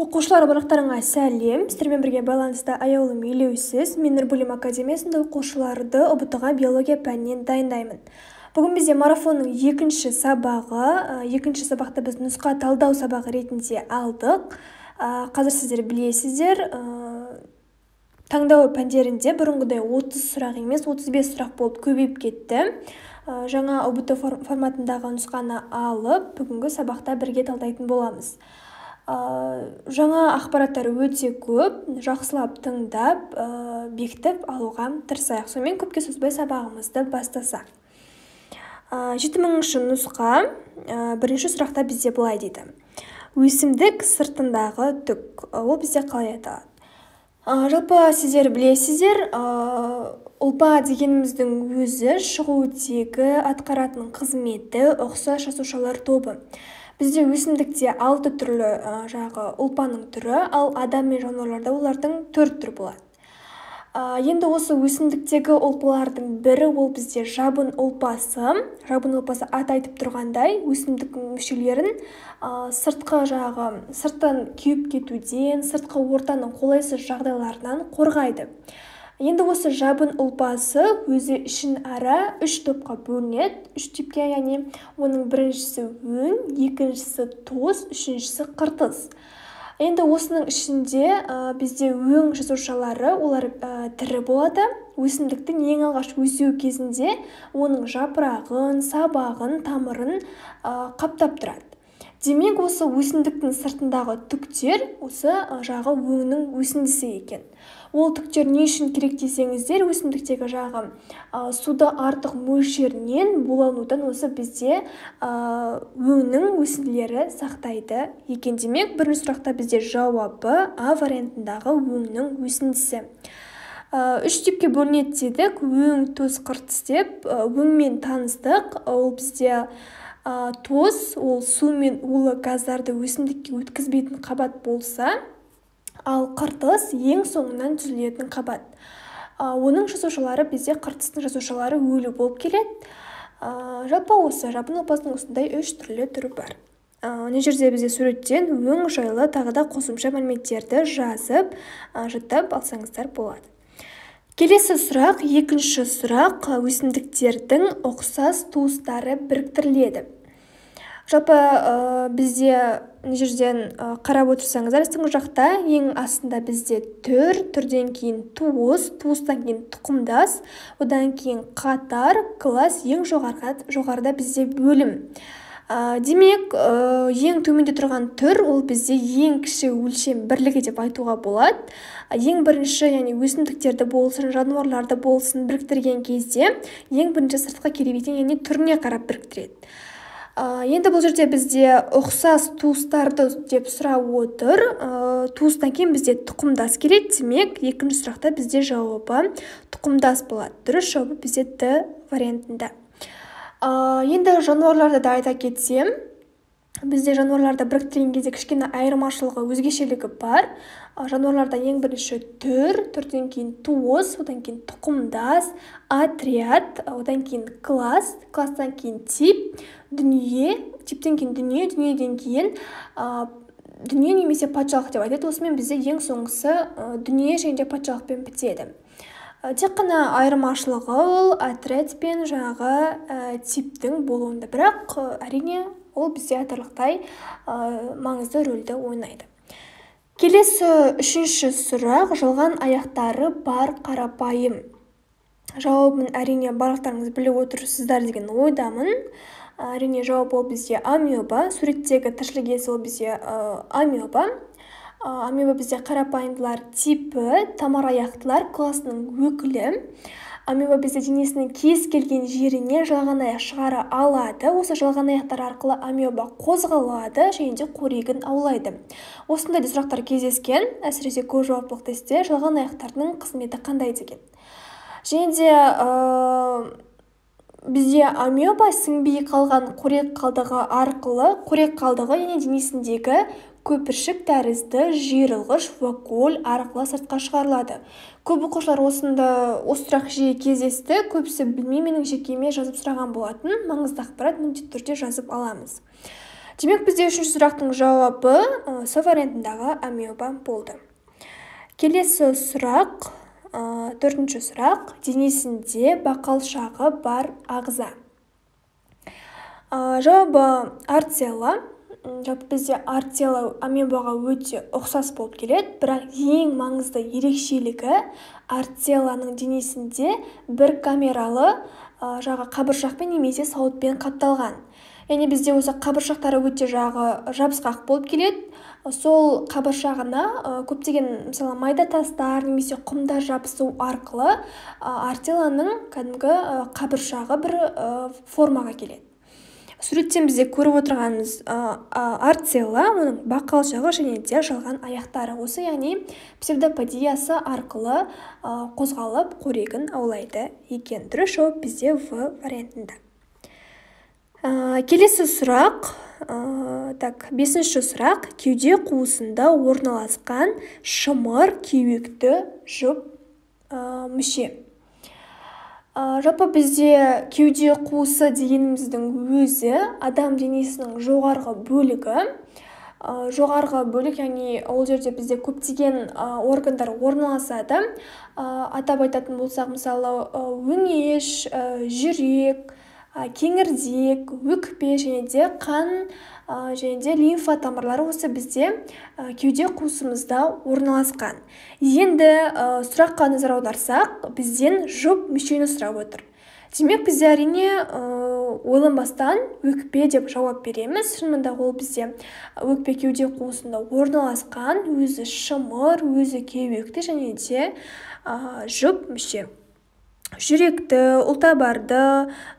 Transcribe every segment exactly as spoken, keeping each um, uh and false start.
Оқушылар барлықтарыңа сәлем. Сіздермен бірге байланыста аяулым елеусіз. Мен Нұр Білім академиясында оқушыларды ОБТ-ға биология пәнінен дайындаймын. Бүгін бізде марафонның екінші сабағы, екінші сабақта біз нұсқа талдау сабағы ретінде алдық. Қазір сіздер білесіздер, таңдау пәндерінде бұрынғыдай отыз сұрақ емес, отыз бес сұрақ болып көбейіп кетті. Жаңа ОБТ форматындағы нұсқаны алып, бүгінгі сабақта бірге талдайтын боламыз. Жаңа ақпараттар өте көп, жақсылап тыңдап, бекітіп алуға тырысайық. Сонымен көпке сөзбай сабағымызды бастасақ. жеті мыңыншы нұсқа бірінші сұрақта бізде былай дейді. Өсімдік сыртындағы түк. Ол бізде қалай аталады? Жалпы сіздер білесіздер, ұлпа дегеніміздің өзі шығу тегі атқаратын қызметі ұқсас жасушалар тобы. Бізде өсімдікте алты түрлі жағы ұлпаның түрі, ал адам мен жануарларда олардың төрт түрі болады. Енді осы өсімдіктегі ұлпалардың бірі ол бізде жабын ұлпасы. Жабын ұлпасы аты айтып тұрғандай, өсімдік мүшелерін сыртқы жағы, сырттан күйіп кетуден, сыртқы ортаның қолайсыз жағдайларынан қорғайды. Енді осы жабын ұлпасы өзі үшін ара үш топқа бөлінеді. Үш типке, яғни оның біріншісі өн, екіншісі тоз, үшіншісі қыртыс. Енді осының ішінде ә, бізде өн жасушалары, олар ә, тірі болады. Өсімдіктің ең алғаш өсеу кезінде оның жапырағын, сабағын, тамырын ә, қаптап тұрады. Демек осы өсімдіктің сыртындағы түктер осы жағы өңнің өсіндісі екен. Ол түктер не үшін керек десеңіздер, өсімдіктегі жағы ә, суды артық мөлшерінен буланудан осы бізде ә, өңнің өсінділері сақтайды екен. Демек бірінші сұрақта бізде жауабы А вариантындағы өңнің өсіндісі. Үш типке бөлінеді дедік, өң, тоз, қыртыс деп. Өңмен таныстық, ол бізде тоз, ол су мен улы газдарды өсімдікке өткізбейтін қабат болса, ал қыртыс ең соңынан түзілетін қабат. Оның жасушалары бізде қыртыстың жасушалары өлі болып келеді. Жалпы осы жабын ұлпасының осындай үш түрлі түрі бар. Мына жерде бізде суреттен өң жайлы тағы да қосымша мәліметтерді жазып жұтып алсаңыздар болады. Келесі сұрақ, екінші сұрақ, өсімдіктердің ұқсас туыстары біріктіріледі. Жалпы ә, бізде жерден ә, қарап отырсаңыздар, үстіңгі жақта ең астында бізде түр, түрден кейін туыс, туыстан кейін тұқымдас, одан кейін қатар, класс, ең жоғарғы, жоғарыда бізде бөлім. Демек, ең төменде тұрған түр, ол бізде ең кіші өлшем бірлігі деп айтуға болады. Ең бірінші, яғни өсімдіктерді болсын, жануарларды болсын біріктірген кезде, ең бірінші сыртқа келбетіне, яғни түріне қарап біріктіреді. Енді бұл жерде бізде ұқсас туыстарды деп сұрап отыр. Туыстан кейін бізде тұқымдас келеді. Демек, екінші сұрақта бізде жауабы тұқымдас болады. Дұрыс жауабы бізде Д вариантында. Енді жануарларды да айта кетсем, бізде жануарларды біріктірген кезде кішкене айырмашылығы, өзгешелігі бар. Жануарларда ең бірінші түр, түрден кейін туыс, одан кейін тұқымдас, отряд, одан кейін класс, класстан кейін тип, дүние, типтен кейін дүние, дүниеден кейін дүние немесе патшалық деп айтады. Осымен бізде ең соңғысы дүние және патшалықпен бітеді. Тек қана айырмашылығы ол отряд пен жағы ә, типтің болуында, бірақ әрине ол бізде айтарлықтай ә, маңызды рөлді ойнайды. Келесі үшінші сұрақ, жалған аяқтары бар қарапайым. Жауабын әрине барлықтарыңыз біліп отырсыздар деген ойдамын. Әрине жауап ол бізде амеба, суреттегі тіршілік иесі ол бізде ә, амеба. Амеба бізде қарапайымдылар типі, тамыр аяқтылар класының өкілі. Амеба бізде денесінің кез келген жеріне жалған аяқ шығара алады. Осы жалған аяқтар арқылы амеба қозғалады және де қорегін аулайды. Осындай сұрақтар кездескен, әсіресе көп жауаптылық тестте жалған аяқтардың қызметі қандай деген. Және де ә... бізде амеба сіңбей қалған қорек қалдығы арқылы, қорек қалдығы және денесіндегі көпіршік тәрізді жиырылғыш вакуоль арқылы сыртқа шығарылады. Көп оқушылар осында осы сұрақ жиі кездесті, көбісі білмей менің жекеме жазып сұраған болатын. Маңызды ақпарат міндетті түрде жазып аламыз. Демек, бізде үшінші сұрақтың жауабы ә, со вариантындағы амеба болды. Келесі сұрақ, ә, төртінші сұрақ, денесінде бақалшағы бар ағза. Ә, жауабы арцела. Жалпы бізде арцела амебаға өте ұқсас болып келеді, бірақ ең маңызды ерекшелігі арцеланың денесінде бір камералы ә, жағы қабыршақпен немесе сауытпен қапталған. Яғни бізде осы қабыршақтары өте жағы жабысқақ болып келеді. Сол қабыршағына ә, көптеген мысалы майда тастар немесе құмдар жабысу арқылы ә, арцеланың кәдімгі ә, қабыршағы бір ә, формаға келеді. Суреттен бізде көріп отырғанымыз арцела, оның бақалшағы және де жалған аяқтары. Осы яғни псевдоподиясы арқылы қозғалып қорегін аулайды екен. Дұрыс жауап бізде В вариантында. Келесі сұрақ, так, бесінші сұрақ, кеуде қуысында орналасқан шымыр кеуекті жұп мүше. Жалпы бізде кеуде қуысы дегеніміздің өзі адам денесінің жоғарғы бөлігі. Жоғарғы бөлік, яғни ол жерде бізде көптеген органдар орналасады. Атап айтатын болсақ, мысалы өңеш, жүрек, кеңірдек, өкпе және де қан және де лимфа тамырлары осы бізде кеуде қуысымызда орналасқан. Енді сұраққа назар аударсақ, бізден жұп мүшені сұрап отыр. Демек, бізде әрине ойланбастан өкпе деп жауап береміз. Шынында ол бізде өкпе кеуде қуысында орналасқан, өзі шымыр, өзі кеуекті және де жұп мүше. Жүректі, ұлтабарды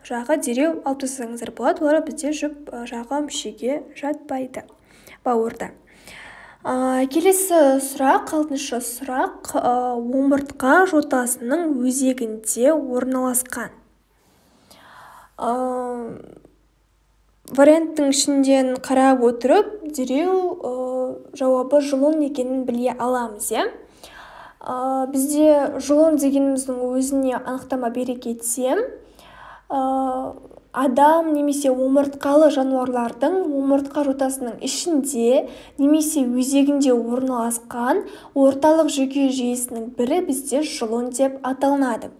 жағы дереу алып тастасаңыздар болады, олар бізде жұп жағы мүшеге жатпайды, бауырда. Келесі сұрақ, алтыншы сұрақ, омыртқа жотасының өзегінде орналасқан. Варианттың ішінден қарап отырып, дереу жауабы жұлын екенін біле аламыз, е? Ә, бізде жұлын дегеніміздің өзіне анықтама бере кетсем, ә, адам немесе омыртқалы жануарлардың омыртқа жотасының ішінде немесе өзегінде орналасқан орталық жүйке жүйесінің бірі бізде жұлын деп аталынады.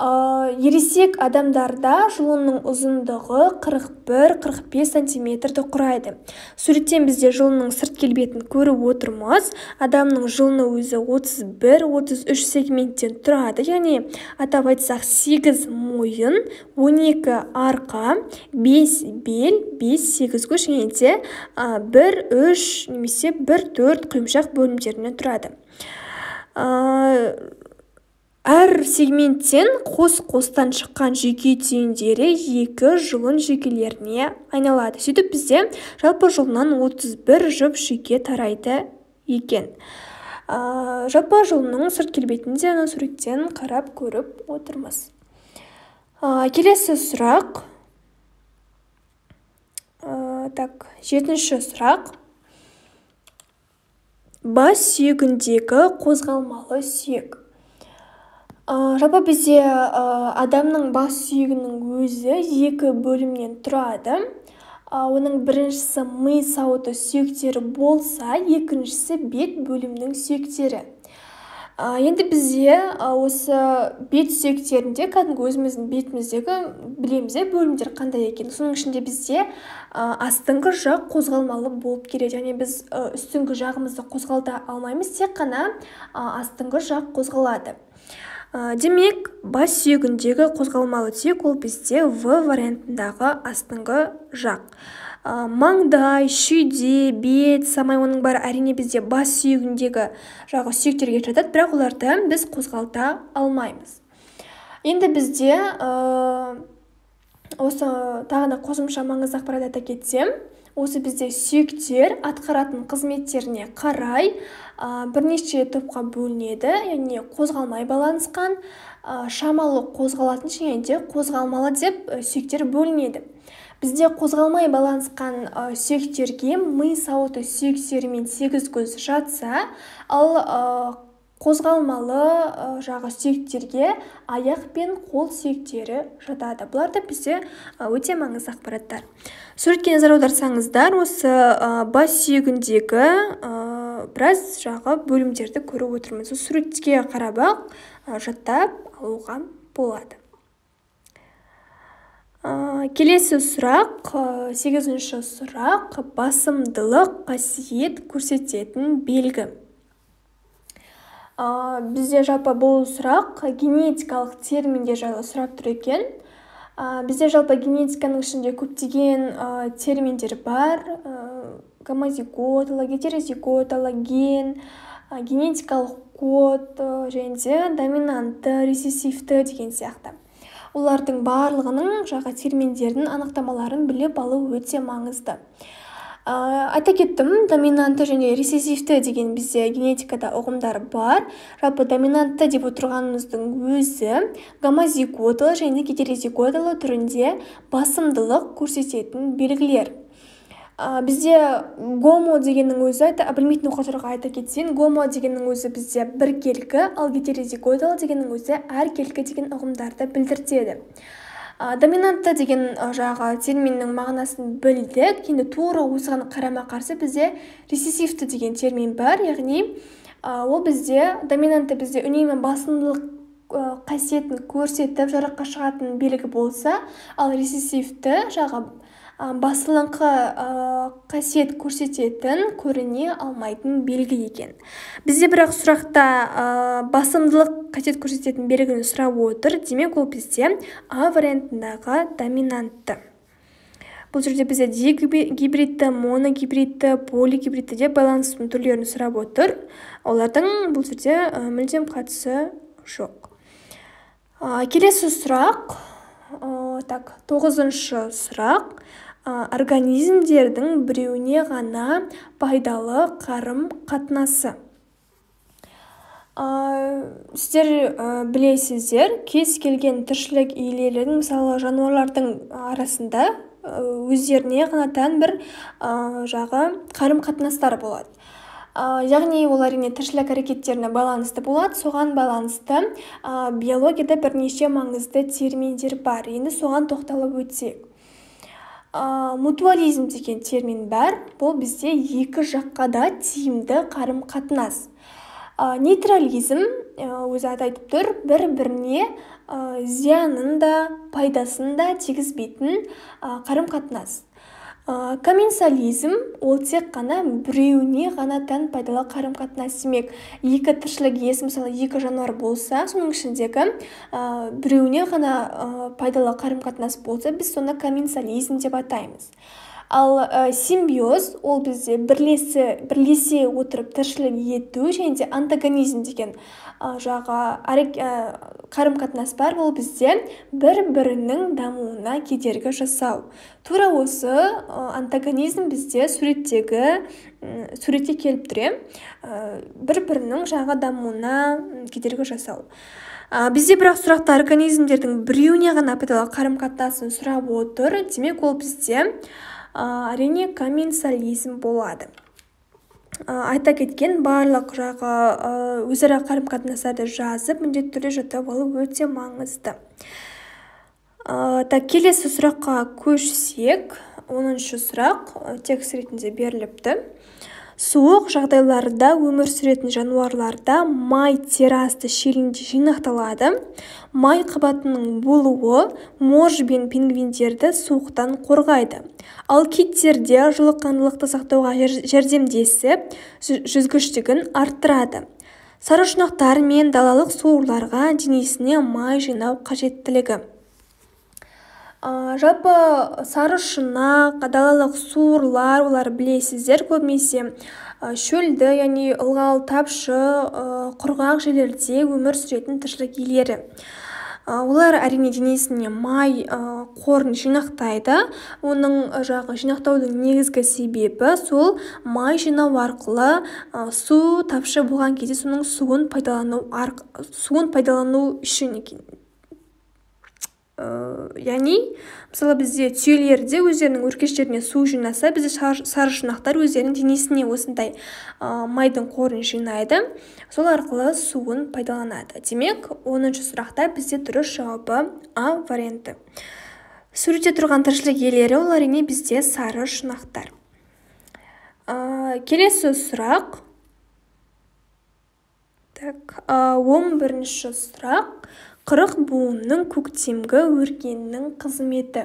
Ә, ересек адамдарда жұлынның ұзындығы қырық бір қырық бес сантиметрді құрайды. Суреттен бізде жұлынның сырт келбетін көріп отырмыз. Адамның жұлыны өзі отыз бір отыз үш сегменттен тұрады. Яғни, атап айтсақ, сегіз мойын, он екі арқа, бес бел, бес сегізгүш және де бір үш немесе бір төрт құйымшақ бөлімдерінен тұрады. Ә, Әр сегменттен қос-қостан шыққан жүйке түйіндері екі жұлын жүйкелеріне айналады. Сөйтіп бізде жалпы жұлыннан отыз бір жұп жүйке тарайды екен. Ә, жалпы жұлынның сырт келбетін де ана суреттен қарап көріп отырмыз. Ә, келесі сұрақ. Ә, так, жетінші сұрақ. Бас сүйегіндегі қозғалмалы сүйек. Жалпы бізде адамның бас сүйегінің өзі екі бөлімнен тұрады. Оның біріншісі ми сауыты сүйектері болса, екіншісі бет бөлімінің сүйектері. Енді бізде осы бет сүйектерінде кәдімгі өзіміздің бетіміздегі білеміз бөлімдер қандай екен. Соның ішінде бізде астыңғы жақ қозғалмалы болып келеді. Яғни біз үстіңгі жағымызды қозғалта алмаймыз, тек қана астыңғы жақ қозғалады. Демек, бас сүйегіндегі қозғалмалы сүйек ол бізде В вариантындағы астыңғы жақ. Маңдай, шүйде, бет, самай оның бары әрине бізде бас сүйегіндегі жағы сүйектерге жатады, бірақ оларды біз қозғалта алмаймыз. Енді бізде осы тағына қосымша маңызды ақпарат айта кетсем, осы бізде сүйектер атқаратын қызметтеріне қарай ә, бірнеше топқа бөлінеді, яғни қозғалмай балансқан, ә, шамалы қозғалатын және де қозғалмалы деп ә, сүйектер бөлінеді. Бізде қозғалмай балансқан ә, сүйектерге ми сауыты сүйектерімен сегіз көз жатса, ал ә, қозғалмалы жағы сүйектерге аяқ пен қол сүйектері жатады. Бұлар да бізде өте маңызды ақпараттар. Суретке назар аударсаңыздар, осы бас сүйегіндегі біраз жағы бөлімдерді көріп отырмыз. Суретке қарап жаттап алуға болады. Келесі сұрақ, сегізінші сұрақ, басымдылық қасиет көрсететін белгі. Бізде жалпы бұл сұрақ генетикалық терминге жайлы сұрап тұр екен. Бізде жалпы генетиканың ішінде көптеген терминдер бар. Гомозигот, логетерозигот, алоген, генетикалық код, және де доминантты, рецессивті деген сияқты. Олардың барлығының жағы терминдердің анықтамаларын біліп алу өте маңызды. Айта кеттім, доминантты және рецессивті деген бізде генетикада ұғымдар бар. Жалпы доминантты деп отырғанымыздың өзі гомозиготлы және гетерозиготлы түрінде басымдылық көрсететін белгілер. Бізде гомо дегеннің өзі, білмейтін оқушыларға айта кетсең, гомо дегеннің өзі бізде бір келкі, ал гетерозиготлы дегеннің өзі әр келкі деген ұғымдарды білдіртеді. Доминантты деген жағы терминнің мағынасын білдік. Енді тура осыған қарама-қарсы бізде рецессивті деген термин бар, яғни ол бізде доминантты бізде үнемі басымдылық қасиетін көрсетіп жарыққа шығатын белгі болса, ал рецессивті жағы басылыңқы қасиет көрсететін, көріне алмайтын белгі екен. Бізде бірақ сұрақта басымдылық қасиет көрсететін белгіні сұрап отыр. Демек, ол бізде А вариантындағы доминантты. Бұл жерде бізде дигибридті, моногибридті, полигибридті де байланыстың түрлерін сұрап отыр. Олардың бұл жерде мүлдем қатысы жоқ. Келесі сұрақ, тоғызыншы сұрақ. Организмдердің біреуіне ғана пайдалы қарым-қатынасы. Сіздер білесіздер, кез келген тіршілік иелерінің, мысалы жануарлардың арасында өздеріне ғана тән бір жағы қарым-қатынастар болады. Яғни ол әрине тіршілік әрекеттеріне байланысты болады. Соған байланысты биологияда бірнеше маңызды терминдер бар. Енді соған тоқталып өтсек. Мутуализм деген термин бар. Бұл бізде екі жаққа да тиімді қарым-қатынас. Нейтрализм өзі айтып тұр, бір-біріне зиянын да пайдасын да тигізбейтін қарым-қатынас. Комменсализм ол тек қана біреуіне ғана тән пайдалы қарым-қатынас. Демек, екі тіршілік иесі, мысалы екі жануар болса, соның ішіндегі біреуіне ғана пайдалы қарым-қатынас болса, біз соны комменсализм деп атаймыз. Ал симбиоз ол бізде бірлесе отырып тіршілік ету, және де антагонизм деген жағы қарым-қатынас бар. Ол бізде бір-бірінің дамуына кедергі жасау. Тура осы антагонизм бізде суреттегі суретке келіп тұре, бір-бірінің жағы дамуына кедергі жасау. Бізде бірақ сұрақта организмдердің біреуіне ғана пайдалы қарым-қатынасын сұрап отыр. Демек, ол бізде әрине комменсализм болады. Айта кеткен барлық жағы өзара қарым-қатынастарды жазып, міндетті түрде жаттап алу өте маңызды. Келесі сұраққа көшсек, оныншы сұрақ текст ретінде беріліпті. Суық жағдайларда өмір сүретін жануарларда май терасты шелінде жинақталады. Май қабатының болуы морж бен пингвиндерді суықтан қорғайды. Ал киттерде жылыққандылықты сақтауға жәрдемдесіп, жүзгіштігін арттырады. Сарышұнақтар мен далалық суырларға денесіне май жинау қажеттілігі. Жалпы сарышұнақ, далалық суырлар, олар білесіздер, көбінесе шөлді, яғни ылғал, тапшы, құрғақ жерлерде өмір сүретін тіршілік иелері. Олар әрине денесіне май қорын жинақтайды. Оның жағы жинақтаудың негізгі себебі сол май жинау арқылы су тапшы болған кезде соның суын пайдалану үшін екен. яғни мысалы бізде түйелерде өздерінің өркештеріне су жинаса, бізде сарышұнақтар өздерінің денесіне осындай майдың қорын жинайды, сол арқылы суын пайдаланады. Демек, оныншы сұрақта бізде дұрыс жауабы А варианты. Суретте тұрған тіршілік иелері олар әрине бізде сарышұнақтар. Келесі сұрақ. Так, он бірінші сұрақ. қырық буынның көктемгі өргенінің қызметі.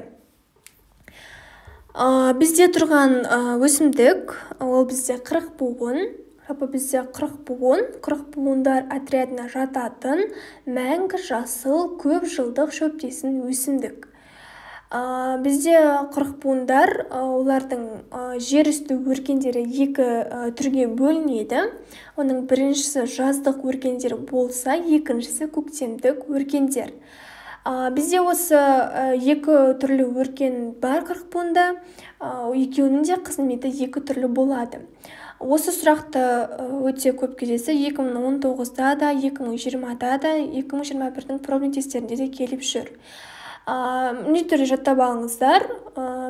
Бізде тұрған өсімдік, ол бізде қырық буын, жалпы бізде қырық буын, қырық буындар отрядына жататын мәңгі жасыл көп жылдық шөптесін өсімдік. Бізде қырық буындар, олардың жерүсті өркендері екі түрге бөлінеді. Оның біріншісі жаздық өркендер болса, екіншісі көктемдік өркендер. Бізде осы екі түрлі өркен бар қырық буында, екеуінің де қызметі екі түрлі болады. Осы сұрақты өте көп кездесі екі мың он тоғызда да, екі мың жиырмада да, екі мың жиырма бірдің проблем тестерінде де келіп жүр. Не түрі жаттап алыңыздар,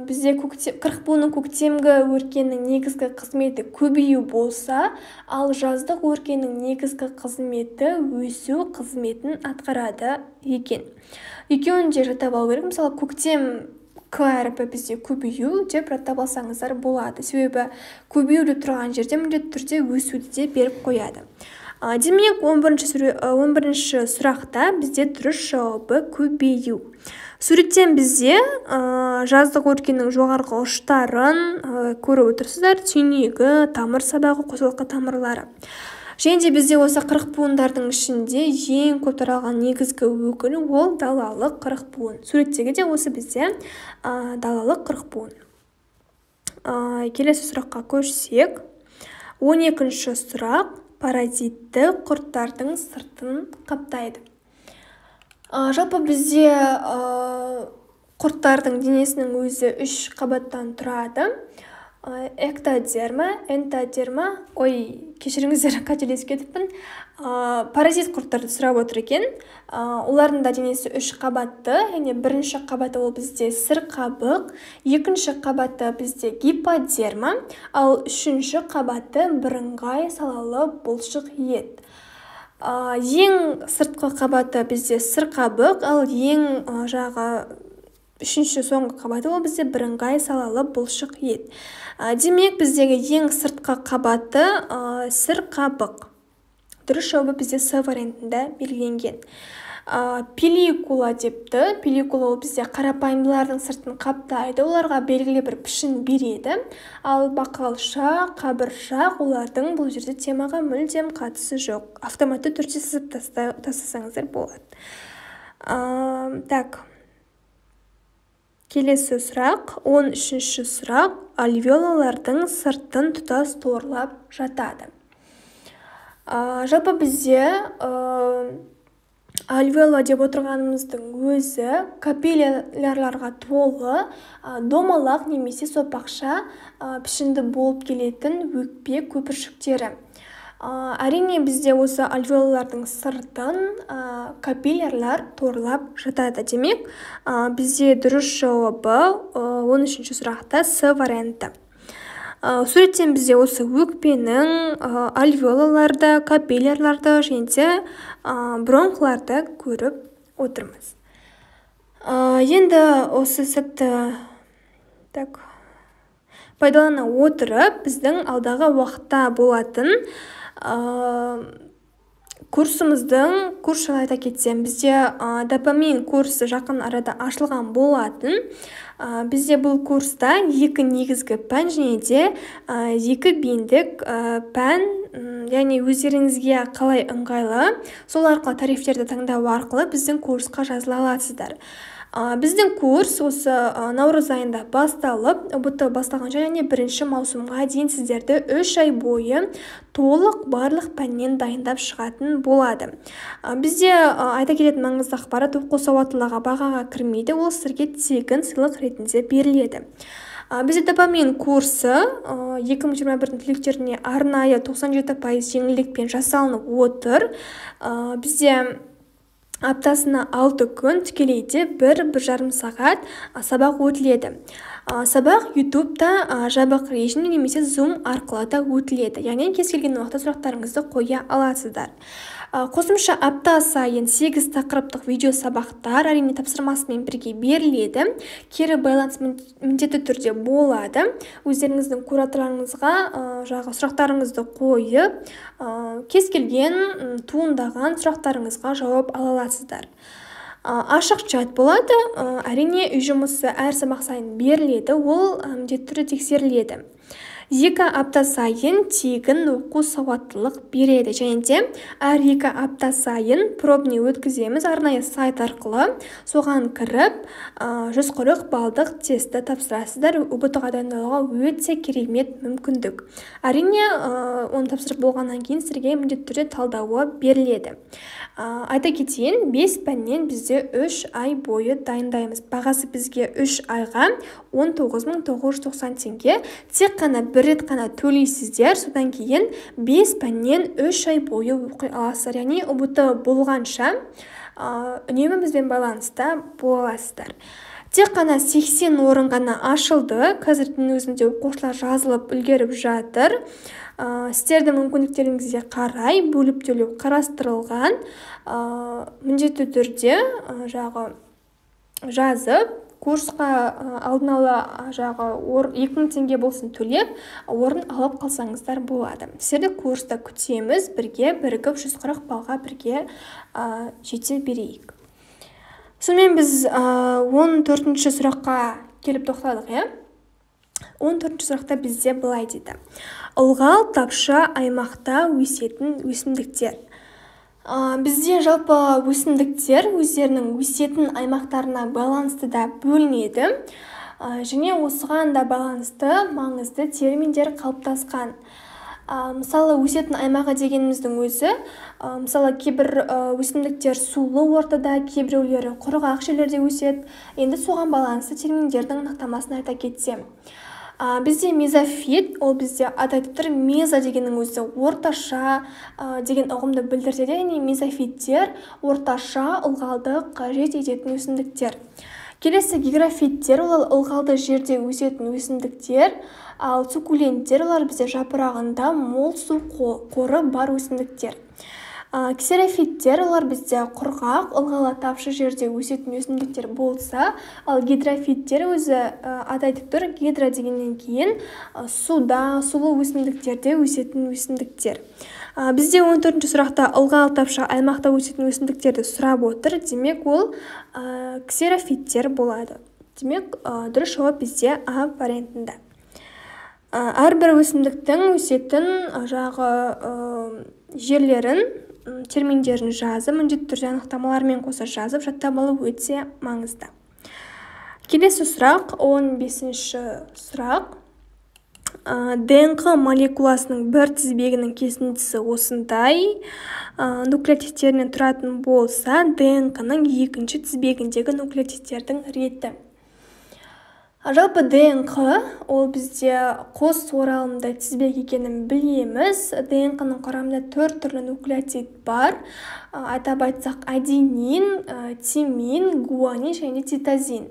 бізде қырық буынның көктемгі өркеннің негізгі қызметі көбею болса, ал жаздық өркеннің негізгі қызметі өсу қызметін атқарады екен. Екеуін де жаттап алу керек. Мысалы, көктем К әріпі бізде көбею деп жаттап алсаңыздар болады. Себебі көбею деп тұрған жерде міндетті түрде өсуді де беріп қояды. Демек, он бірінші сұрақта бізде дұрыс жауабы көбею. Суреттен бізде жаздық өркеннің жоғарғы ұштарын көріп отырсыздар, түйнегі, тамыр сабағы, қосалқы тамырлары. Және де бізде осы қырық буындардың ішінде ең көп таралған негізгі өкілі ол далалық қырық буын. Суреттегі де осы бізде далалық қырық буын. Келесі сұраққа көшсек. он екінші сұрақ. Паразитті құрттардың сыртын қаптайды. Жалпы бізде құрттардың денесінің өзі үш қабаттан тұрады. Эктодерма, энтодерма, ой, кешіріңіздер, қателесіп кетіппін. Паразит құрттарды сұрап отыр екен. Олардың да денесі үш қабатты, яғни бірінші қабаты ол бізде сырқабық, екінші қабаты бізде гиподерма, ал үшінші қабаты бірыңғай салалы бұлшық ет. Ең сыртқы қабаты бізде сырқабық, ал ең жағы үшінші соңғы қабаты ол бізде бірыңғай салалы бұлшық ет. Демек, біздегі ең сыртқы қабаты сырқабық. Дұрыс жауабы бізде С вариантында белгіленген. Пелликула депті. Пелликула ол бізде қарапайымдылардың сыртын қаптайды, оларға белгілі бір пішін береді. Ал бақалша, қабыршақ олардың бұл жерде темаға мүлдем қатысы жоқ. Автоматты түрде сызып тастасаңыздар болады. Так. Келесі сұрақ, он үшінші сұрақ. Альвеолалардың сыртын тұтас торлап жатады. Жалпы бізде альвеола деп отырғанымыздың өзі капиллярларға толы домалақ немесе сопақша пішінді болып келетін өкпе көпіршіктері. Әрине бізде осы альвеолалардың сыртын капиллярлар торлап жатады. Демек, бізде дұрыс жауабы он үшінші сұрақта С варианты. Суреттен бізде осы өкпенің альвеолаларды, капиллярларды және бронхларды көріп отырмыз. Енді осы сәтті пайдалана отырып, біздің алдағы уақытта болатын курсымыздың курсын айта кетсем, бізде допамин курсы жақын арада ашылған болатын. Бізде бұл курста екі негізгі пән және де екі бейіндік пән, яғни өздеріңізге қалай ыңғайлы, сол арқылы тарифтерді таңдау арқылы біздің курсқа жазыла аласыздар. Біздің курс осы наурыз айында басталып, ө бэ тэ басталғанша және бірінші маусымға дейін сіздерді үш ай бойы толық барлық пәннен дайындап шығатын болады. Бізде айта келетін маңызды ақпарат оқу сауаттылығы бағаға кірмейді, ол сіздерге тегін сыйлық ретінде беріледі. Бізде допамин курсы екі мың жиырма бірдің түлектеріне арнайы тоқсан жеті пайыз жеңілдікпен жасалынып отыр. Бізде аптасына алты күн тікелейде бір-бір жарым сағат сабақ өтіледі. Сабақ ютубта жабық режимде немесе зум арқылы да өтіледі. Яғни кез келген уақытта сұрақтарыңызды қоя аласыздар. Қосымша апта сайын сегіз тақырыптық видео сабақтар әрине тапсырмасымен бірге беріледі. Кері байланыс міндетті түрде болады. Өздеріңіздің кураторларыңызға жағы сұрақтарыңызды қойып, кез келген туындаған сұрақтарыңызға жауап ала аласыздар. Ашық чат болады, әрине үй жұмысы әр сабақ сайын беріледі, ол міндетті түрде тексеріледі. Екі апта сайын тегін оқу сауаттылық береді және де әр екі апта сайын пробный өткіземіз арнайы сайт арқылы, соған кіріп жүз қырық балдық тестті тапсырасыздар. ө бэ тэ-ға дайындалуға өте керемет мүмкіндік. Әрине оны тапсырып болғаннан кейін сізге міндетті түрде талдауы беріледі. Айта кетейін, бес пәннен бізде үш ай бойы дайындаймыз. Бағасы бізге үш айға он тоғыз мың тоғыз жүз тоқсан теңге. Тек қана бір рет қана төлейсіздер, содан кейін бес пәннен үш ай бойы оқи аласыздар. Яғни ұбыты болғанша үнемі бізбен байланыста боласыздар. Тек қана сексен орын ғана ашылды. Қазірдің өзінде оқушылар жазылып үлгеріп жатыр. Сіздердің мүмкіндіктеріңізге қарай бөліп төлеу қарастырылған. Міндетті түрде жағы жазып, курсқа алдын ала жағы екі мың теңге болсын төлеп, орын алып қалсаңыздар болады. Сіздерді курста күтеміз, бірге бірігіп жүз қырық балға бірге жете берейік. Сонымен біз он төртінші сұраққа келіп тоқтадық, е? он төртінші сұрақта бізде былай дейді. Ылғал тапшы аймақта өсетін өсімдіктер. Бізде жалпы өсімдіктер өздерінің өсетін аймақтарына байланысты да бөлінеді. Және осыған да байланысты маңызды терминдер қалыптасқан. Мысалы, өсетін аймағы дегеніміздің өзі, мысалы, кейбір өсімдіктер сулы ортада, кейбіреулері құрғақ жерлерде өседі. Енді соған байланысты терминдердің анықтамасын айта кетсем. Бізде мезофит, ол бізде атайтып тұр, мезо дегеннің өзі орташа деген ұғымды білдірсе де, яғни мезофиттер орташа ылғалды қажет ететін өсімдіктер. Келесі гиграфиттер, олар ылғалды жерде өсетін өсімдіктер, ал суккуленттер, олар бізде жапырағында мол су қоры бар өсімдіктер. Ксерофиттер, олар бізде құрғақ, ылғалы тапшы жерде өсетін өсімдіктер болса, ал гидрофиттер өзі атайтып тұр, гидро дегеннен кейін суда, сулы өсімдіктерде өсетін өсімдіктер. Бізде он төртінші сұрақта ылғал тапшы аймақта өсетін өсімдіктерді сұрап отыр, демек ол ксерофиттер болады. Демек дұрыс жауап бізде А вариантында. Әрбір өсімдіктің өсетін жағы жерлерін, терминдерін жазып, міндетті түрде анықтамалармен қоса жазып, жаттабалы өте маңызды. Келесі сұрақ, он бесінші сұрақ. дэ эн қа молекуласының бір тізбегінің кесіндісі осындай, нуклеотидтерінен тұратын болса, дэ эн қа-ның екінші тізбегіндегі нуклеотидтердің реті. Жалпы дэ эн қа, ол бізде қос оралымда тізбек екенін білеміз. дэ эн қа-ның құрамында төрт түрлі нуклеотид бар. Атап айтсақ, аденин, тимин, гуанин және цитозин.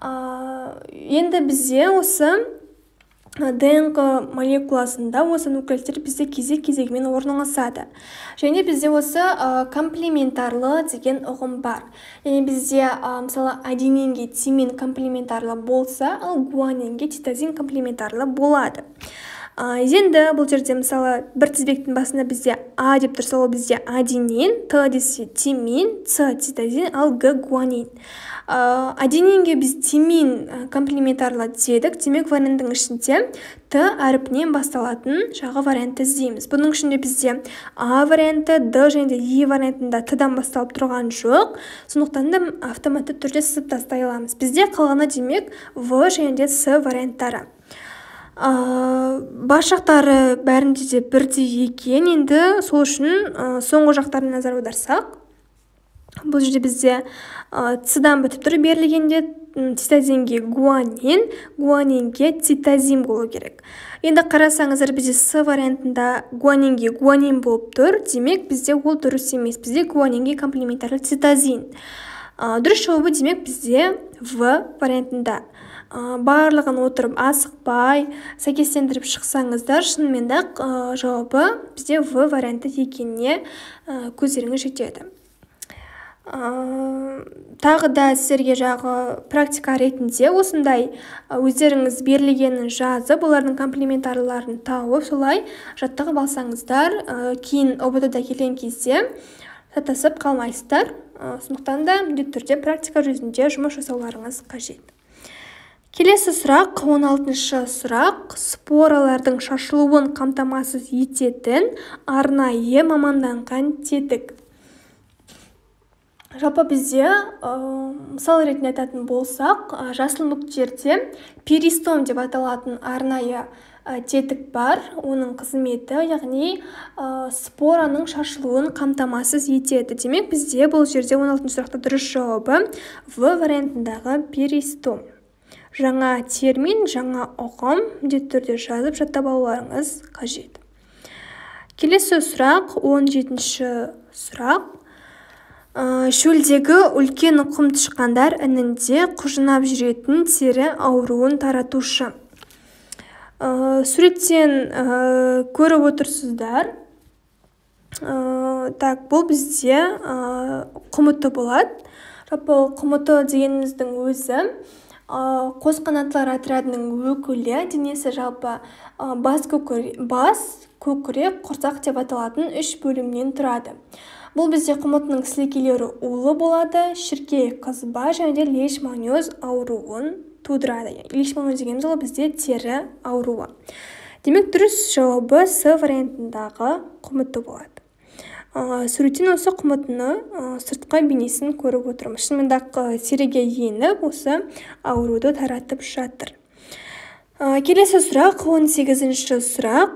Енді бізде осы дэ эн қа молекуласында осы нуклеотидтер бізде кезек-кезегімен орналасады. Және бізде осы комплементарлы деген ұғым бар. Яғни бізде мысалы аденинге тимин комплементарлы болса, ал гуанинге цитозин комплементарлы болады. Енді бұл жерде мысалы бір тізбектің басында бізде А деп тұрса, ол бізде аденин, Т десе тимин, Ц цитозин, ал Г гуанин. Аденинге біз тимин комплементарлы дедік, демек варианттың ішінде Т әріпінен басталатын жағы вариантты іздейміз. Бұның ішінде бізде А варианты, Д және Е вариантында Т-дан басталып тұрған жоқ, сондықтан да автоматты түрде сызып тастай аламыз. Бізде қалғаны демек В және С варианттары. Бас жақтары бәрінде де бірдей екен, енді сол үшін соңғы жақтарын назар аударсақ, бұл жерде бізде цдан бітіп тұр берілгенде цитозинге гуанин, гуанинге цитозин болу керек. Енді қарасаңыздар бізде С вариантында гуанинге гуанин болып тұр, демек бізде ол дұрыс емес, бізде гуанинге комплементарлы цитозин. Дұрыс жауабы демек бізде В вариантында. Барлығын отырып асықпай сәйкестендіріп шықсаңыздар, шынымен де жауабы бізде В варианты екеніне көздеріңіз жетеді. Тағы да сіздерге жағы практика ретінде осындай өздеріңіз берілгенін жазып, олардың комплементарларын тауып, солай жаттығып алсаңыздар, кейін О Б Т-да келген кезде сатасып қалмайсыздар. Сондықтан да міндетті түрде практика жүзінде жұмыс жасауларыңыз қажет. Келесі сұрақ, он алтыншы сұрақ, споралардың шашылуын қамтамасыз ететін арнайы маманданған тетік. Жалпы бізде, мысал ретінде айтатын болсақ, жасыл нүктерде перистом деп аталатын арнайы тетік бар. Оның қызметі, яғни спораның шашылуын қамтамасыз етеді. Демек, бізде бұл жерде он алтыншы сұрақта дұрыс жауабы В вариантындағы перистом. Жаңа термин, жаңа ұғым, міндетті түрде жазып жаттап алуларыңыз қажет. Келесі сұрақ, он жетінші сұрақ. Шөлдегі үлкен құм тышқандар інінде құжынап жүретін тері ауруын таратушы. Суреттен көріп отырсыздар. Так, бұл бізде құмыты болады. Жалпы құмыты дегеніміздің өзі қос қанатлар отрядының өкілі, денесі жалпы бас, көкірек, құрсақ деп аталатын үш бөлімнен тұрады. Бұл бізде құмытының сілекейлері улы болады, шіркей, қызба және де лейшманиоз ауруын тудырады. Лейшманиоз дегеніміз ол бізде тері ауруы. Демек, дұрыс жауабы С вариантындағы құмыты болады. Суреттен осы құмытыны сыртқы бейнесін көріп отырмыз. Шынында теріге еніп, осы ауруды таратып жатыр. Келесі сұрақ, он сегізінші сұрақ,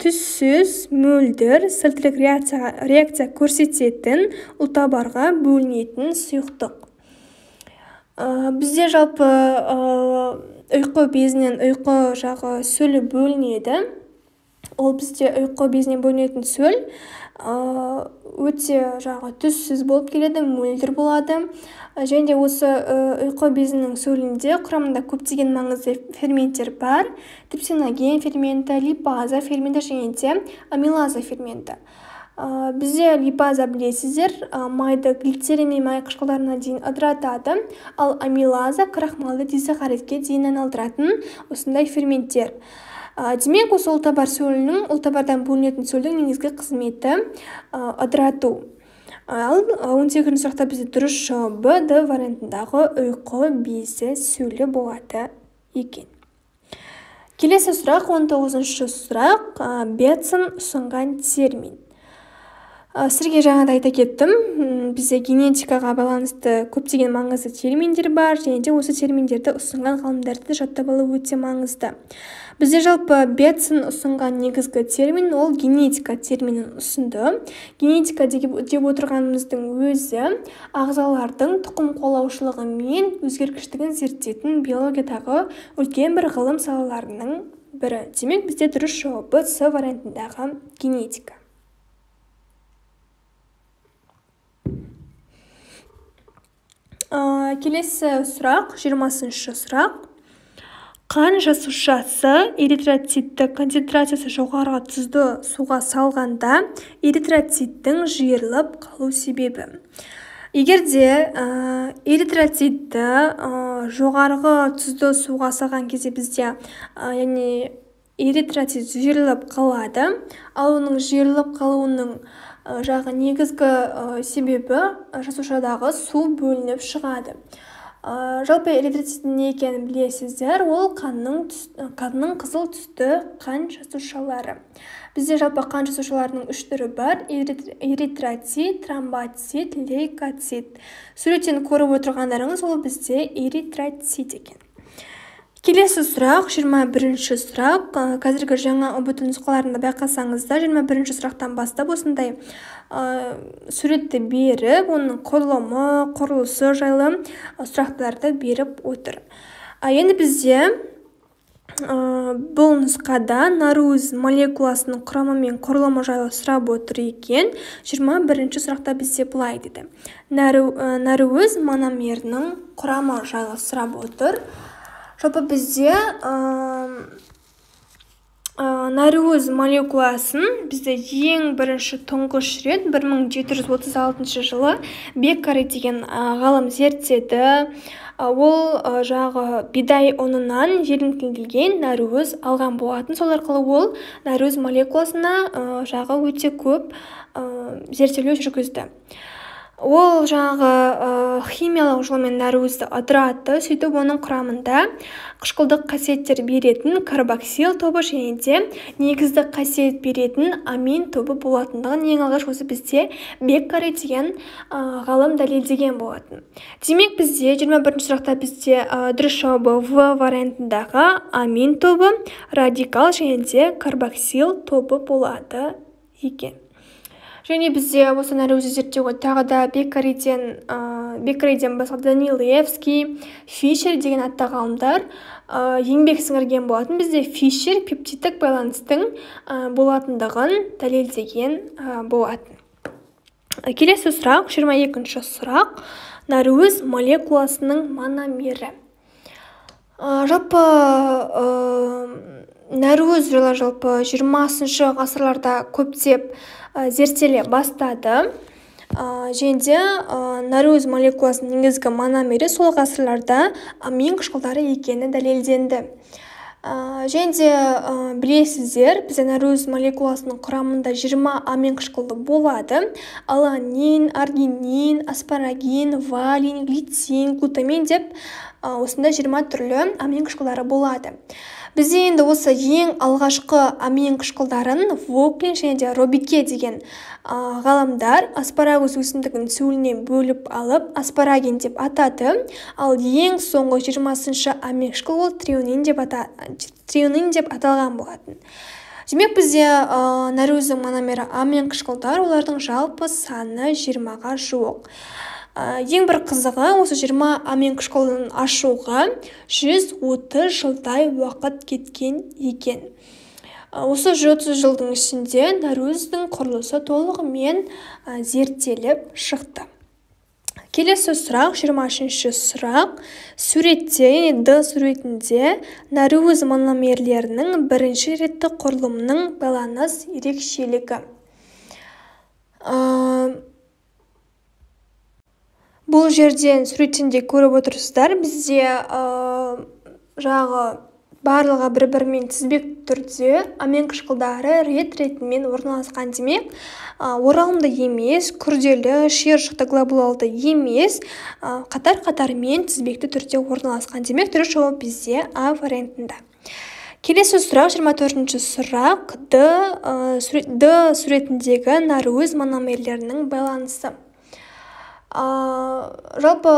түссіз, мөлдір, сілтілік реакция көрсететін ұлтабарға бөлінетін сұйықтық. Бізде жалпы ұйқы безінен ұйқы жағы сөлі бөлінеді. Ол бізде ұйқы безінен бөлінетін сөл өте жағы түссіз болып келеді, мөлдір болады. Және де осы ұйқы безінің сөлінде құрамында көптеген маңызды ферменттер бар. Трипсиноген ферменті, липаза ферменті және де амилаза ферменті. Бізде липаза, білесіздер, майды глицерин мен май қышқылдарына дейін ыдыратады, ал амилаза крахмалды дисахаридке дейін айналдыратын осындай ферменттер. Демек, осы ұлтабар сөлінің, ұлтабардан бөлінетін сөлдің негізгі қызметі ыдырату. Ал он сегізінші сұрақта бізде дұрыс жауабы Д вариантындағы ұйқы безі сөлі болады екен. Келесі сұрақ, он тоғызыншы сұрақ, Бетсон ұсынған термин. Сізге жаңада айта кеттім, бізде генетикаға байланысты көптеген маңызды терминдер бар, және де осы терминдерді ұсынған ғалымдарды жаттап алу өте маңызды. Бізде жалпы Бетсон ұсынған негізгі термин, ол генетика терминін ұсынды. Генетика деп отырғанымыздың өзі ағзалардың тұқым қуалаушылығы мен өзгергіштігін зерттейтін биологиядағы үлкен бір ғылым салаларының бірі. Демек, бізде дұрыс жауабы С вариантындағы генетика. Келесі сұрақ, жиырмасыншы сұрақ. Қан жасушасы эритроцитті концентрациясы жоғары тұзды суға салғанда эритроциттің жиырылып қалу себебі. Егер де эритроцитті жоғарғы тұзды суға салған кезде бізде эритроцит жиырылып қалады, ал оның жиырылып қалуының жағы негізгі себебі жасушадағы су бөлініп шығады. Жалпы эритроциттің не екенін білесіздер, ол қанның қызыл түсті қан жасушалары. Бізде жалпы қан жасушаларының үш түрі бар: эритроцит, тромбоцит, лейкоцит. Суреттен көріп отырғандарыңыз, ол бізде эритроцит екен. Келесі сұрақ, жиырма бірінші сұрақ. Қазіргі жаңа ұбт нұсқаларында байқасаңызда жиырма бірінші сұрақтан бастап осындай ә, суретті беріп, оның құрылымы, құрылысы жайлы сұрақтарды беріп отыр. А енді бізде ә, бұл нұсқада наруз молекуласының құрамы мен құрылымы жайлы сұрап отыр екен. жиырма бірінші сұрақта бізде былай дейді. Наруз мономерінің құрамы жайлы сұрап отыр. Жалпы бізде наруз молекуласын бізде ең бірінші тұңғыш рет бір мың жеті жүз отыз алтыншы жылы Беккар деген ғалым зерттеді. Ол жағы бидай ұнынан желімтілген наруз алған болатын. Сол арқылы ол наруз молекуласына жағы өте көп зерттеулер жүргізді. Ол жаңағы химиялық жолмен нарузды ыдыратты, сөйтіп оның құрамында қышқылдық қасиеттер беретін карбоксил тобы және де негізді қасиет беретін амин тобы болатындығын ең алғаш осы бізде Беккар деген ғалым дәлелдеген болатын. Демек бізде жиырма бірінші сұрақта бізде дұрыс жауабы В вариантындағы амин тобы, радикал және де карбоксил тобы болады екен. Және бізде осы наруз зерттеуге тағы да Беккариден басқа Данилевский, Фишер деген атты ғалымдар еңбек сіңірген болатын. Бізде Фишер пептидтік байланыстың болатындығын дәлелдеген болатын. Келесі сұрақ, жиырма екінші сұрақ, наруз молекуласының мономері. Жалпы наруз жылы жалпы жиырмасыншы ғасырларда көптеп зерттеле бастады. Және де наруз молекуласының негізгі мономері сол ғасырларда амин қышқылдары екені дәлелденді. Және де білесіздер, бізде наруз молекуласының құрамында жиырма амин қышқылы болады. Аланин, аргинин, аспарагин, валин, глицин, глутамин деп осында жиырма түрлі амин қышқылдары болады. Бізде енді осы ең алғашқы амин қышқылдарын Воклен және де Робике деген ғалымдар аспарагус өсімдігін сөлінен бөліп алып аспарагин деп атады. Ал ең соңғы жиырмасыншы амин қышқыл ол трионин деп, ата, трионин деп аталған болатын. Демек бізде ә, наруздың мономері амин қышқылдар, олардың жалпы саны жиырмаға жуық. Ең бір қызығы, осы жиырма амин қышқылын ашуға жүз отыз жылдай уақыт кеткен екен. Осы жүз отыз жылдың ішінде наруздың құрылысы толығымен зерттеліп шықты. Келесі сұрақ, жиырма үшінші сұрақ. Суретте, яғни Д суретінде наруз мономерлерінің бірінші ретті құрылымының байланыс ерекшелігі. Бұл жерден суреттенде көріп отырсыздар, бізде ә, жағы барлығы бір-бірімен тізбек түрде амин қышқылдары рет-ретімен орналасқан. Демек, ә, оралымды емес, күрделі, шиыршықты глобулалды емес, ә, қатар-қатармен тізбекті түрде орналасқан. Демек, дұрыс жауап бізде А вариантында. Келесі сұрақ, жиырма төртінші сұрақ, Д, ә, суре, Д суретіндегі наруз мономерлерінің байланысы. Ә, жалпы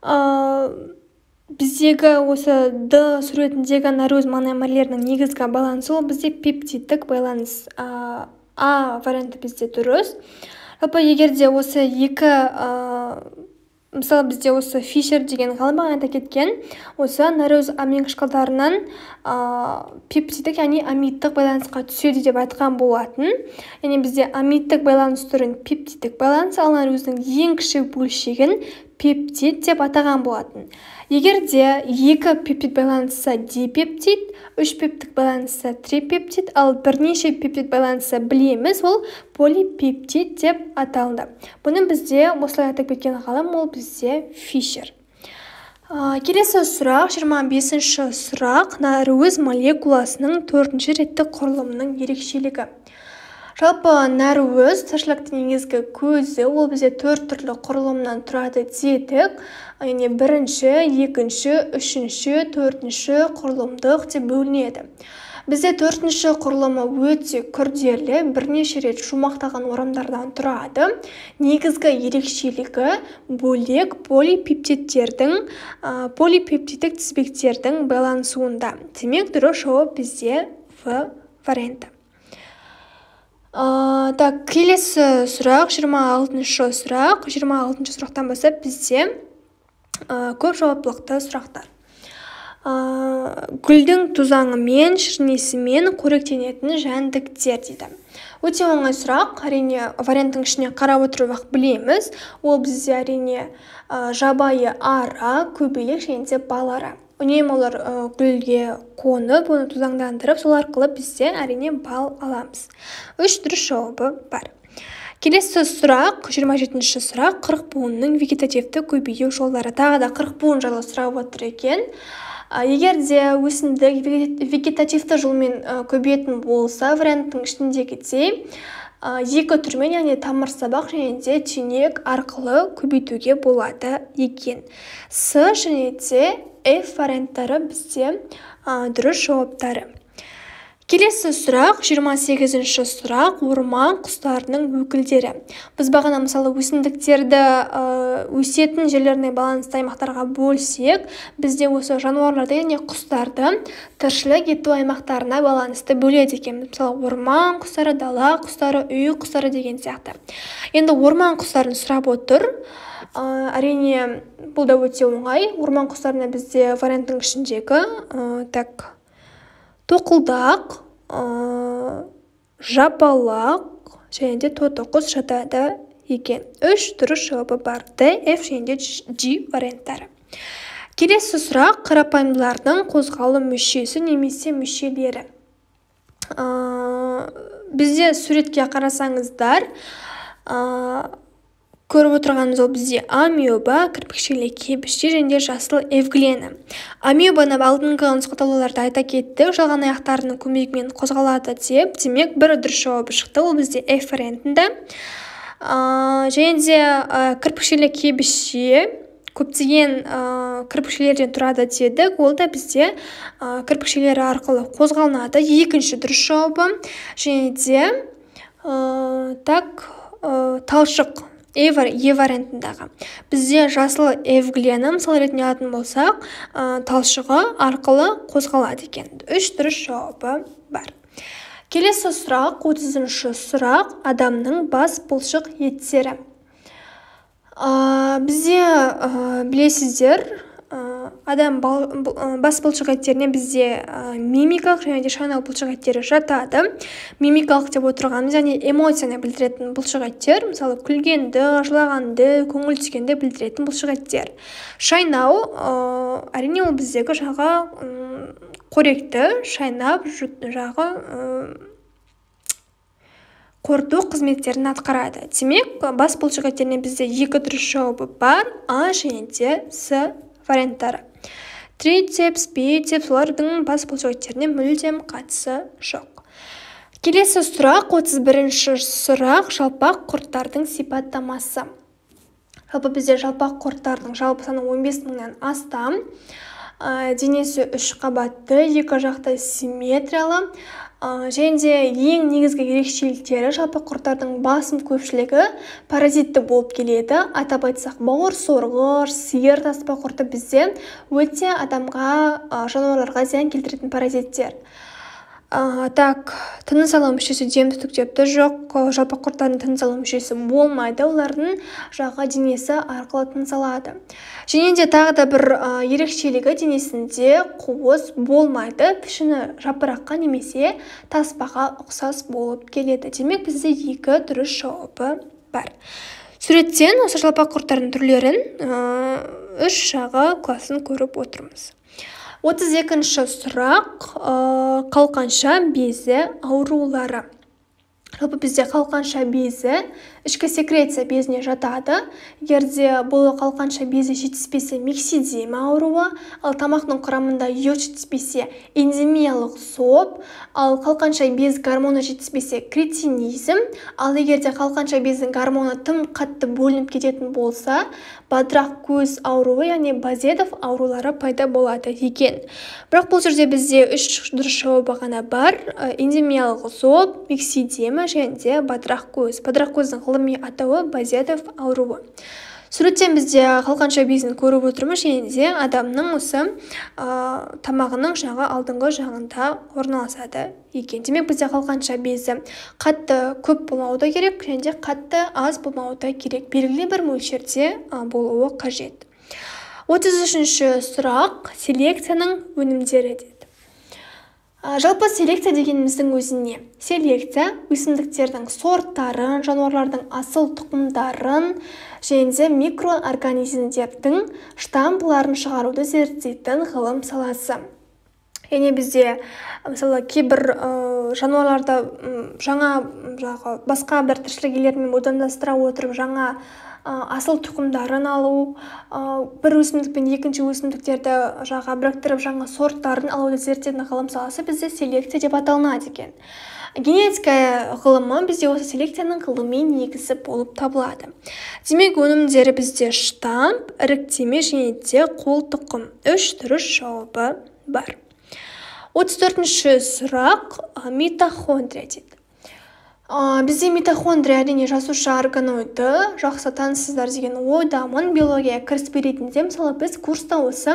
ә, біздегі осы Д суретіндегі наруз мономерлерінің негізгі байланысы ол бізде пептидтік байланыс. ә, А варианты бізде дұрыс. Жалпы егер де осы екі ә, мысалы бізде осы Фишер деген ғалым айта кеткен, осы наруз амин қышқылдарынан ә, пептидтік, яғни амидтік байланысқа түседі деп айтқан болатын. Яғни бізде амидтік байланыс түрін пептидтік байланыс, ал наруздың ең кіші бөлшегін пептид деп атаған болатын. Егер де екі пептид байланысы дипептид, үш пептид байланысы трипептид, ал бірнеше пептид байланысы білеміз, ол полипептид деп аталды. Бұны бізде осылай атап кеткен ғалым ол бізде Фишер. Келесі сұрақ, жиырма бесінші сұрақ, наруз молекуласының төртінші ретті құрылымының ерекшелігі. Жалпы наруз тіршіліктің негізгі көзі, ол бізде төрт түрлі құрылымнан тұрады дедік. Яғни бірінші, екінші, үшінші, төртінші құрылымдық деп бөлінеді. Бізде төртінші құрылымы өте күрделі, бірнеше рет шумақтаған орамдардан тұрады. Негізгі ерекшелігі бөлек полипептидтердің, полипептидтік тізбектердің байланысуында. Демек, дұрыс жауап бізде В варианты. Так, келесі сұрақ, жиырма алтыншы сұрақ. жиырма алтыншы сұрақтан басып бізде көп жауаптылықты сұрақтар. Гүлдің тузаңымен, шірнесімен қоректенетін жәндіктер дейді. Өте оңай сұрақ, әрине варианттың ішіне қарап отырып-ақ білеміз. Ол бізде әрине жабайы ара, көбелек және де бал ара. Үнемі олар гүлге қонып, оны тузаңдандырып, сол арқылы бізде әрине бал аламыз. Үш дұрыс жауабы бар. Келесі сұрақ, жиырма жетінші сұрақ, қырық буынның вегетативті көбею жолдары. Тағы да қырық буын жайлы сұрап отыр екен. Егер де өсімдік вегетативті жолмен көбейетін болса, варианттың ішіндегідей екі түрмен, яғни тамыр сабақ және де түйнек арқылы көбейтуге болады екен. С және де F варианттары бізде дұрыс жауаптары. Келесі сұрақ, жиырма сегізінші сұрақ, орман құстарының өкілдері. Біз бағана мысалы өсімдіктерді өсетін жерлеріне балансты аймақтарға бөлсек, бізде осы жануарларды, яғни құстарды тіршілік ету аймақтарына балансты бөледі екенбіз. Мысалы орман құстары, дала құстары, үй құстары деген сияқты. Енді орман құстарын сұрап отыр. Әрине, бұл да өте оңай. Орман құстарына бізде варианттың ішіндегі так тоқылдақ, жапалақ және де тотықұс жатады екен. Үш дұрыс жауабы бар. Д, Ф және де G варианттары. Келесі сұрақ, қарапайымдылардың қозғалым мүшесі немесе мүшелері. Бізде суретке қарасаңыздар, көріп отырғанымыз ол бізде амеба, кірпікшелі кебіште және жасыл евглені. Амебаны алдыңғы нұсқауларда айта кеттік, жалған аяқтарының көмегімен қозғалады деп, демек бір дұрыс жауабы шықты, ол бізде F вариантында. Және де кірпікшелі кебіште көптеген кірпікшелерден тұрады дедік, ол да бізде кірпікшелері арқылы қозғалынады. Екінші дұрыс жауабы. Және де так талшық Е вариантындағы. Бізде жасыл евглені мысал ретінде алатын болсақ, талшығы арқылы қозғалады екен. Үш дұрыс жауабы бар. Келесі сұрақ, отызыншы сұрақ, адамның бас бұлшық еттері. Бізде білесіздер, адам бас бұлшық еттеріне бізде мимикалық және де шайнау бұлшық еттері жатады. Мимикалық деп отырғанымыз, яғни эмоцияны білдіретін бұлшық еттер, мысалы күлгенді, жылағанды, көңіл түскенді білдіретін бұлшық еттер. Шайнау, әрине ол біздегі жағы қоректі, шайнап жағы қорыту қызметтерін атқарады. Демек, бас бұлшық еттеріне бізде екі дұрыс жауабы бар, А және де С варианттары. Трицепс, бицепс, олардың бас бұлшық еттеріне мүлдем қатысы жоқ. Келесі сұрақ, отыз бірінші сұрақ, жалпақ құрттардың сипаттамасы. Жалпы бізде жалпақ құрттардың жалпы саны он бес мыңнан астам, денесі үш қабатты, екі жақты симметриялы. Және де ең негізгі ерекшеліктері жалпақ құрттардың басым көпшілігі паразитті болып келеді. Атап айтсақ, бауыр сорғыш, сиыр таспа құрты бізде өте адамға, жануарларға зиян келтіретін паразиттер. Так, тыныс алу мүшесі демтүктепті жоқ, жалпақ құрттардың тыныс алу мүшесі болмайды, олардың жағы денесі арқылы тыныс алады. Және де тағы да бір ерекшелігі, денесінде қуыс болмайды, пішіні жапыраққа немесе таспаға ұқсас болып келеді. Демек, бізде екі дұрыс жауабы бар. Суреттен осы жалпақ құрттардың түрлерін үш жағы класын көріп отырмыз. отыз екінші сұрақ, қалқанша безі аурулары. Жалпы бізде қалқанша безі ішкі секреция безіне жатады. Егерде бұл қалқанша безі жетіспесе миксидема ауруы, ал тамақтың құрамында йод жетіспесе энзимиялық соп, ал қалқанша без гормоны жетіспесе кретинизм, ал егерде қалқанша бездің гормоны тым қатты бөлініп кететін болса, бадырақ көз ауруы, яғни Базедов аурулары пайда болады екен. Бірақ бұл жерде бізде үш дұрыс жауабы ғана бар: энзимиялық соп, миксидема және де бадырақ көз. Бадырақ көздің ғылыми атауы Базедов ауруы. Суреттен бізде қалқанша безін көріп отырмыз және де адамның осы ә, тамағының жағы алдыңғы жағында орналасады екен. Демек бізде қалқанша безі қатты көп болмауы да керек және де қатты аз болмауы да керек. Белгілі бір мөлшерде болуы қажет. отыз үшінші сұрақ: селекцияның өнімдері деді. Жалпы селекция дегеніміздің өзіне селекция өсімдіктердің сорттарын, жануарлардың асыл тұқымдарын және де микроорганизмдердің штампларын шығаруды зерттейтін ғылым саласы. Яғни бізде мысалы кейбір жануарларды жаңа жағы басқа бір тіршілік иелерімен одандастыра отырып жаңа асыл тұқымдарын алу, бір өсімдікпен екінші өсімдіктерді жаға біріктіріп жаңа сорттарын алуды зерттейтін ғылым саласы бізде селекция деп аталынады екен. Генетика ғылымы бізде осы селекцияның ғылыми негізі болып табылады. Демек өнімдері бізде штамп, іріктеме және де қол тұқым. Үш дұрыс жауабы бар. отыз төртінші сұрақ: митохондрия дейді. Бізде митохондрия әрине жасуша органоиды, жақсы танысыздар деген ойдамын. Биология кіріспе ретінде мысалы біз курста осы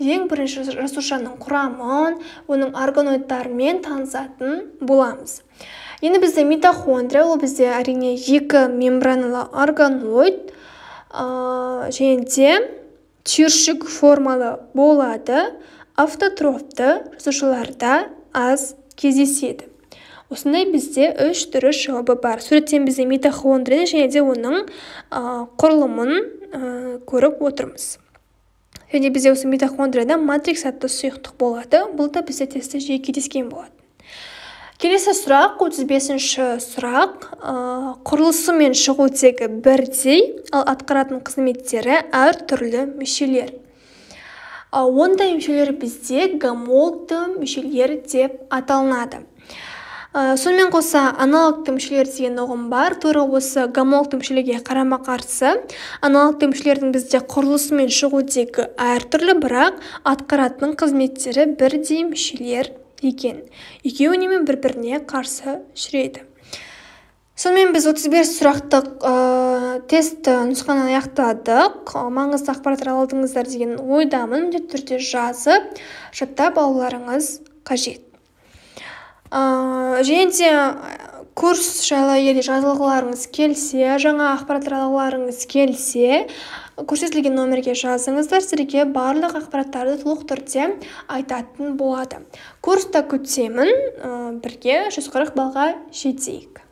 ең бірінші жасушаның құрамын, оның органоидтарымен танысатын боламыз. Енді бізде митохондрия, ол бізде әрине екі мембраналы органоид және де түйіршік формалы болады, автотрофты жасушаларда аз кездеседі. Осындай бізде үш дұрыс жауабы бар. Суреттен бізде митохондрия және де оның құрылымын көріп отырмыз. Және бізде осы митохондрияда матрикс атты сұйықтық болады. Бұл да бізде тесте жиі кездескен болады. Келесі сұрақ, отыз бесінші сұрақ: құрылысы мен шығу тегі бірдей, ал атқаратын қызметтері әр түрлі мүшелер. Ондай мүшелер бізде гомологты мүшелер деп аталынады. Сонымен қоса аналогты мүшелер деген ұғым бар. Тура осы гомологты мүшелерге қарама-қарсы, аналогты мүшелердің бізде құрылысы мен шығу тегі әртүрлі, бірақ атқаратын қызметтері бірдей мүшелер екен. Екеуі үнемі бір-біріне қарсы жүреді. Сонымен біз отыз бес сұрақтық ә, тест нұсқаны аяқтадық. Маңызды ақпараттар алдыңыздар деген ойдамын. Міндетті түрде жазып, жаттап алуларыңыз қажет. Және де курс жайлы егер жазылғыларыңыз келсе, жаңа ақпараттар алғыларыңыз келсе, көрсетілген номерге жазыңыздар, сіздерге барлық ақпараттарды толық түрде айтатын болады. Курста күтемін, бірге жүз қырық балға жетейік.